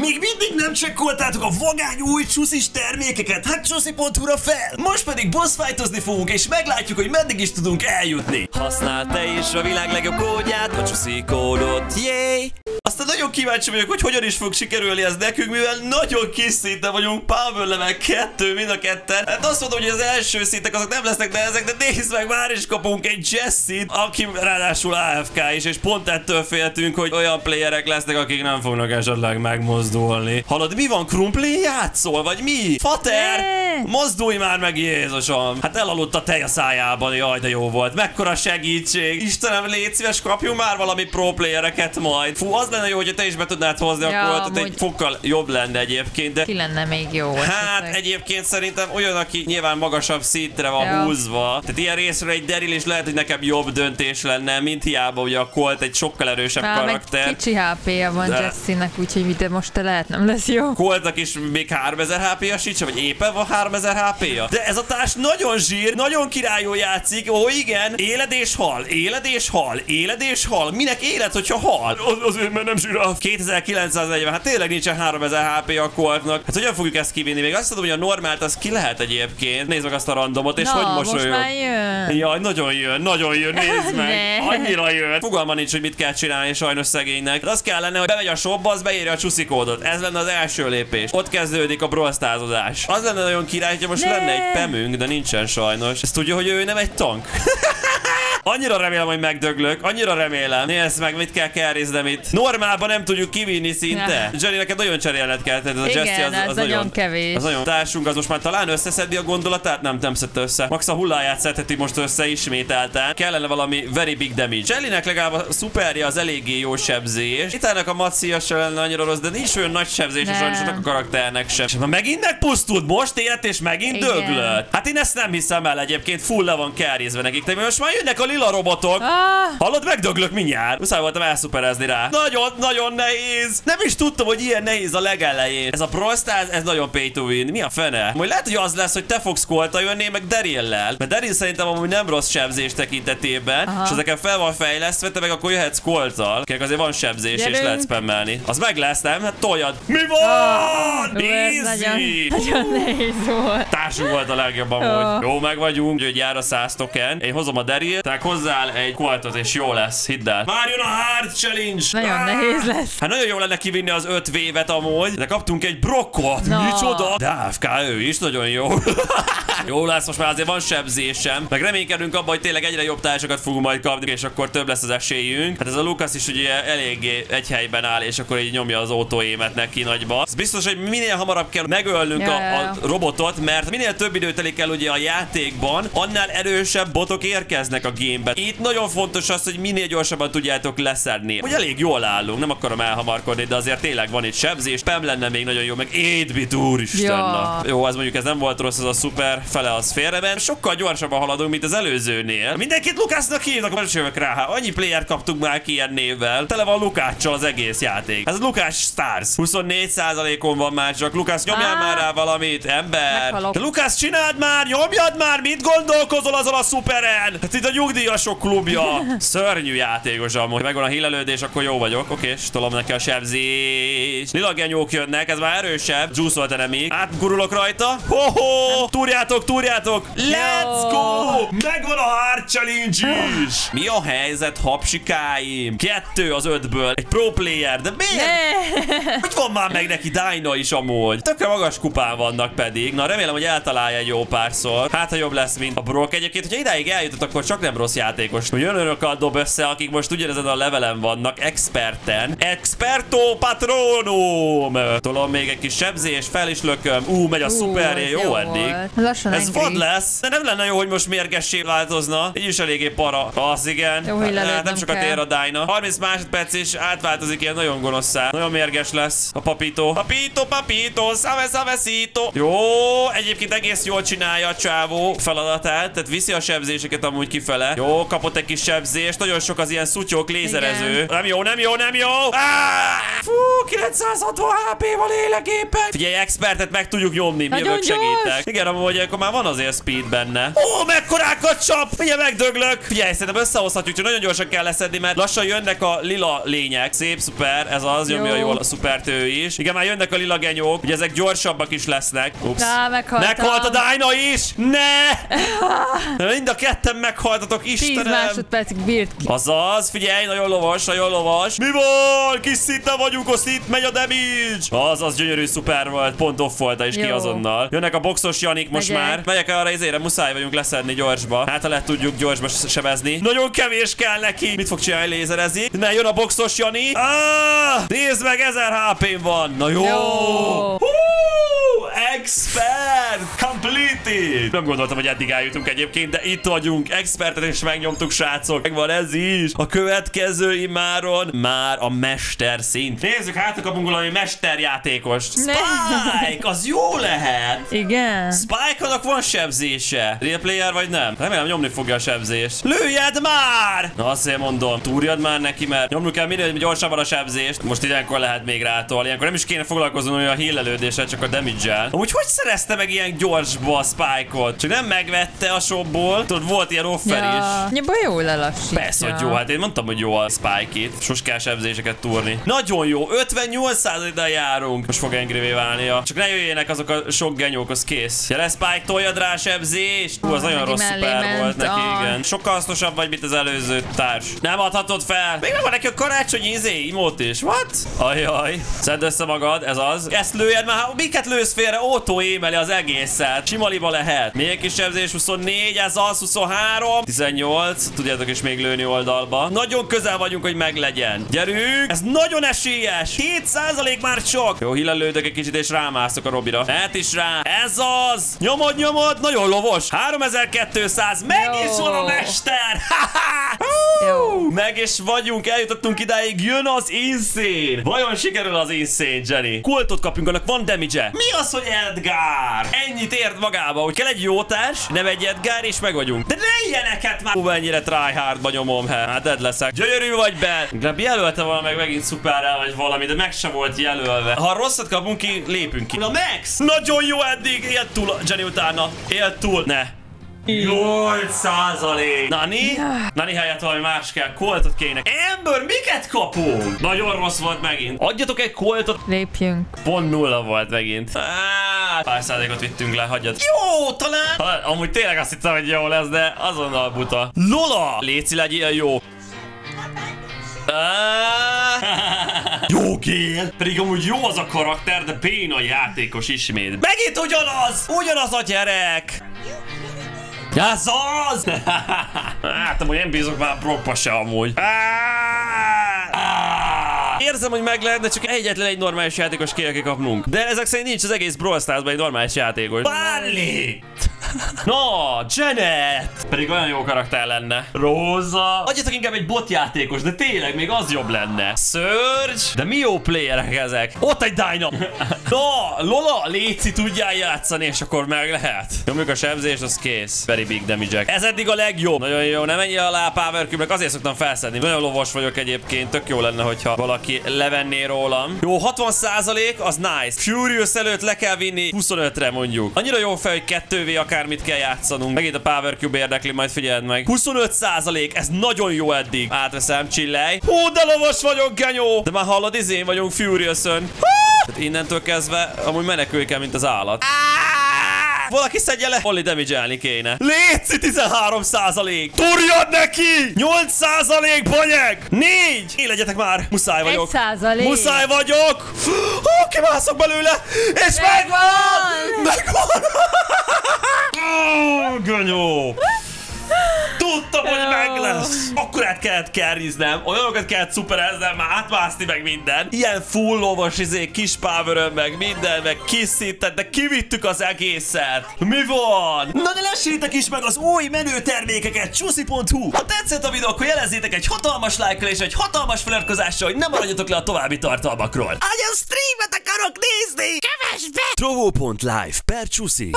Még mindig nem csekkoltátok a vagány új csuszis termékeket? Hát csúszi.hu-ra fel! Most pedig bossfightozni fogunk, és meglátjuk, hogy meddig is tudunk eljutni. Használd te is a világ legjobb kódját, a csúszi kódot, jéj! Aztán nagyon kíváncsi vagyok, hogy hogyan is fog sikerülni ez nekünk, mivel nagyon kis szinten vagyunk, Power Level 2, mind a ketten. Hát azt mondom, hogy az első szintek azok nem lesznek nehezek, de nézd meg, már is kapunk egy Jessit, aki ráadásul AFK is, és pont ettől féltünk, hogy olyan playerek lesznek, akik nem fognak esetleg megmozdulni. Hallod, mi van, Krumpli? Játszol, vagy mi? Fater! Mozdulj már meg, Jézusom! Hát elaludt a tej a szájában, jaj, de jó volt. Mekkora segítség! Istenem, légy szíves, kapjunk már valami pro playereket majd. Fú, az lenne jó, hogyha te is be tudnád hozni, ja, akkor amúgy... egy fokkal jobb lenne egyébként. De... ki lenne még jó? Hát esetleg. Egyébként szerintem olyan, aki nyilván magasabb szintre van húzva. Tehát ilyen részre egy Deril is lehet, hogy nekem jobb döntés lenne, mint hiába, ugye a Colt egy sokkal erősebb karakter. Kicsi HP-ja van Jessie-nek, úgyhogy de most te lehet nem lesz jó. Coltnak is még 3000 HP-ja sicsa, vagy éppen van 3000 HP-ja. De ez a társ nagyon zsír, nagyon királyul játszik, ó igen, éled és hal, éled és hal, éled és hal. Minek éled, hogyha hal? Azért, mert nem zsiráf. 2940, hát tényleg nincsen 3000 HP a Coltnak. Hát hogyan fogjuk ezt kivinni? Még azt tudom, hogy a normált az ki lehet egyébként. Nézd meg azt a randomot, és no, hogy mosolyog. Jaj, nagyon jön, nézd meg. Annyira jön. Fogalma nincs, hogy mit kell csinálni sajnos szegénynek. Hát az kellene, hogy bemegy a shopba, az beírja a csúszi kódot. Ez lenne az első lépés. Ott kezdődik a brawlstázozás. Az lenne nagyon király, hogyha most lenne egy pemünk, de nincsen sajnos. Ezt tudja, hogy ő nem egy tank. Annyira remélem, hogy megdöglök, annyira remélem. Nézd meg, mit kell carryznem itt. Normálban nem tudjuk kivinni szinte. Jenny, neked nagyon cserélned kell, tehát ez a Jessie az nagyon kevés. Az nagyon társunk, az most már talán összeszedi a gondolatát, nem szedte össze. Max a hulláját szedheti most össze ismételten. Kellene valami very big damage. Jennynek legalább a szuperja az eléggé jó sebzés. Itt ennek a Macia se lenne annyira rossz, de nincs olyan nagy sebzés, és sajnos a karakternek sem. Ha megint megpusztult, most élet és megint döglött. Hát én ezt nem hiszem el egyébként, full le van carryzve nekik. De most már jönnek a a robotok. Hallod, megdöglök mindjárt. Muszáj voltam elszuperezni rá. Nagyon nehéz. Nem is tudtam, hogy ilyen nehéz a legelején. Ez a prostáz, ez nagyon pay to win. Mi a fene? Majd lehet, hogy az lesz, hogy te fogsz Colttal jönni, meg Derillel. Mert Deril szerintem amúgy nem rossz sebzés tekintetében. Aha. És ezeken fel van fejlesztve, te meg akkor jöhetsz Colttal. Kérlek, azért van sebzés, gyerünk, és lehet spammelni. Az meg lesz, nem? Hát toljad. Mi van? Easy! Nagyon nehéz volt. Társunk volt a legjobb amúgy. Jó, meg vagyunk, úgyhogy jár a 100 token. Én hozom a Deril. Hozzál egy Coltot és jó lesz, hidd el. Már jön a hard challenge! Nagyon nehéz lesz. Hát nagyon jó lenne kivinni az 5 vévet amúgy, de kaptunk egy Brockot. No. Micsoda? De AFK ő is nagyon jó. Jó lesz, most már azért van sebzésem. Meg reménykedünk abban, hogy tényleg egyre jobb társakat fogunk majd kapni, és akkor több lesz az esélyünk. Hát ez a Lucas is ugye eléggé egy helyben áll, és akkor így nyomja az autóémet neki nagyba. Ez biztos, hogy minél hamarabb kell megölnünk a robotot, mert minél több idő telik el ugye a játékban, annál erősebb botok érkeznek a gémben. Itt nagyon fontos az, hogy minél gyorsabban tudjátok leszedni. Hogy elég jól állunk, nem akarom elhamarkodni, de azért tényleg van itt sebzés. Pem lenne még nagyon jó, meg Édbit, úristen. Jó, az mondjuk ez nem volt rossz, az a szuper. Fele az félreben, sokkal gyorsabban haladunk, mint az előzőnél. Mindenkit Lucasnak hívnak, most jövök rá. Hát annyi playert kaptunk már ki ilyen névvel. Tele van Lukáccsal az egész játék. Ez Lucas Stars. 24%-on van már csak. Lucas, nyomjál már rá valamit, ember. Te Lucas, csináld már, nyomjad már, mit gondolkozol azon a szuperen? Hát itt a nyugdíjasok klubja. Szörnyű játékos amúgy. Megvan a hílelődés, akkor jó vagyok. Oké, és tolom neki a sebzést. Lilagenyók jönnek, ez már erősebb. Dzsúszolt még. Átgurulok rajta. Hoho! Túrjátok! Let's go! Megvan a hard challenge is! Mi a helyzet, hapsikáim? 2 az 5-ből. Egy pro player, de miért? Hogy van már meg neki Dyna is amúgy? Tökre magas kupán vannak pedig. Na, remélem, hogy eltalálja egy jó párszor. Hát, ha jobb lesz, mint a Brock. Egyébként, hogyha idáig eljutott, akkor csak nem rossz játékos. Hogy önökkel dob össze, akik most ugyanezen a levelen vannak, experten. Experto patronum! Tolom még egy kis sebzés, fel is lököm. Megy a szuperje, jó eddig. Ez vad lesz, de nem lenne jó, hogy most mérgessé változna. Így is eléggé para. Az igen. Jó, nem sokat ér a Dyna. 30 másodperc és átváltozik ilyen nagyon gonoszá. Nagyon mérges lesz a papító. Papító, szaveszító. Jó, egyébként egész jól csinálja a csávó feladatát. Tehát viszi a sebzéseket amúgy kifele. Jó, kapott egy kis sebzést. Nagyon sok az ilyen szutyók, lézerező. Nem jó. Fú, 960 HP-val élek éppen. Figyelj, expertet meg tudjuk nyomni. Mi jövök, segítek. Igen, amúgy akkor már van azért speed benne. Ó, meg mekkorákat csap! Figyelj, megdöglök! Figyelj, szerintem összehozhatjuk, csak nagyon gyorsan kell leszedni, mert lassan jönnek a lila lények. Szép, szuper, ez az, nyomja jól a szupertő is. Igen, már jönnek a lila genyók, ugye ezek gyorsabbak is lesznek. Ups. Meghalt a Dyna is! Ne! Mind a ketten meghaltatok, Istenem! 10 másodpercig bírt ki. Azaz, figyelj, nagyon lovas, nagyon lovas. Mi van? Kis szinten vagyunk, azt itt megy a damage! Azaz, gyönyörű, szuper volt, pont off volt, és ki azonnal. Jönnek a boxos Janik most már. Megyek arra izére, muszáj vagyunk leszedni gyorsba. Hát ha le tudjuk gyorsba sebezni. Nagyon kevés kell neki. Mit fog csinálni, lézerezni? Ne, jön a boxos Jani. Nézd meg, 1000 HP-n van. Na jó. Expert completed! Nem gondoltam, hogy eddig eljutunk egyébként, de itt vagyunk. Expertet is megnyomtuk, srácok. Megvan ez is. A következő imáron már a mester szint. Nézzük, hát kapunk valami mesterjátékost. Spike, az jó lehet. Igen. Spike-nak van sebzése. Real player vagy nem? Remélem nyomni fogja a sebzést. Lőjed már! Na azért mondom, túrjad már neki, mert nyomnunk kell minél gyorsabban a sebzést. Most ilyenkor lehet még rától. Ilyenkor nem is kéne foglalkozni olyan hílelődéssel, csak a damage-el. Amúgy hogy szerezte meg ilyen gyorsba a Spike-ot? Csak nem megvette a shopból. Tudod, volt ilyen offer is. Ja, jól lelassítja. Persze, hogy jó. Hát én mondtam, hogy jó a Spike-it. Sos kell sebzéseket túrni. Nagyon jó. 58%-nal járunk. Most fog angryvé válnia. Csak ne jöjjenek azok a sok genyók, az kész. Jele, Spike, toljad rá a sebzést. Hú, az nagyon rossz szuper volt neki, igen. Sokkal hasznosabb vagy, mint az előző társ. Nem adhatod fel. Még nem van neki a karácsonyi imót is. What? Ajaj. Szedd össze magad, ez az. Ezt lőjed már. Miket lősz félre? Ótó émeli az egészet. Simaliba lehet. Még egy kis sebzés, 24, ez az, 23, 18. Tudjátok is még lőni oldalba. Nagyon közel vagyunk, hogy meglegyen. Gyerünk! Ez nagyon esélyes! 7% már csak! Jó, hílelődök egy kicsit, és rámászok a Robira. Hát is rá! Ez az! Nyomod, nyomod! Nagyon lovos! 3200! Meg is van a mester! Meg is vagyunk, eljutottunk idáig, jön az Insane! Vajon sikerül az Insane, Jenny? Kultot kapjunk, annak van damage-e. Mi az, hogy Edgar? Ennyit ért magába, hogy kell egy jó társ, nem egy Edgar, és meg vagyunk. De ne ilyeneket már! Hú, ennyire tryhardba nyomom, hát edd leszek. Gyönyörű vagy be! Inkább jelölte volna meg megint szuperrel vagy valami, de meg sem volt jelölve. Ha rosszat kapunk ki, lépünk ki. Na Max! Nagyon jó eddig! Élt túl a Jenny utána! Élt túl! Ne! 8%! Nani? Nani helyett valami más kell, koltot kéne. Ember, miket kapunk? Nagyon rossz volt megint. Adjatok egy koltot. Lépjünk. Pont nulla volt megint. Pár százalékot vittünk le, hagyjad. Jó, talán. Amúgy tényleg azt hittem, hogy jó lesz, de azonnal buta. Lola! Léci, legyél jó. Jó Gél! Pedig amúgy jó az a karakter, de béna játékos ismét. Megint ugyanaz! Ugyanaz a gyerek! Ez az! Hát amúgy én bízok már Brockba se amúgy. Érzem, hogy meg lehetne, csak egyetlen egy normális játékos kéne kikapnunk. De ezek szerint nincs az egész Brawl Starsban egy normális játékos. Barley! Na, Janet! Pedig olyan jó karakter lenne. Róza! Adjatok inkább egy botjátékos, de tényleg még az jobb lenne. Surge! De mi jó playerek ezek? Ott egy Dyna! Na, Lola, léci, tudjál játszani, és akkor meg lehet. Nyomjuk a sebzést, az kész. Very big damage-ek. Ez eddig a legjobb. Nagyon jó, nem ennyi alá Power Cube-nek, azért szoktam felszedni. Nagyon lovos vagyok egyébként, tök jó lenne, hogyha valaki levenné rólam. Jó, 60% az nice. Furious előtt le kell vinni 25-re mondjuk. Annyira jó fel, hogy 2v akár mit kell játszanunk. Megint a Power Cube érdekli, majd figyeld meg. 25%, ez nagyon jó eddig. Átveszem, chillelj. Hú, de lovos vagyok, genyó! De már hallod, izén vagyunk Furious-ön. Tehát innentől kezdve amúgy menekülj kell, mint az állat. Valaki szedje le! Holly damage-elni kéne. Léci, 13%! Turjad neki! 8% banyeg! 4! Én legyetek már! Muszáj vagyok! 1%! Muszáj vagyok! Hú, kimászok belőle! És megvan! Megvan! Ganyó! Tudtam, hogy meg lesz! Akkorát kellett kerriznem, olyanokat kellett szupereznem, már átvászni meg minden. Ilyen full lovas izé, kis power meg minden, meg kis szintet, de kivittük az egészet. Mi van? Na de lessétek is meg az új menő termékeket, csúszi.hu. Ha tetszett a videó, akkor jelezzétek egy hatalmas lájkkal és egy hatalmas feliratkozással, hogy nem maradjatok le a további tartalmakról. Nagyon streamet akarok nézni! Kövess be! Trovo.live per csúszi.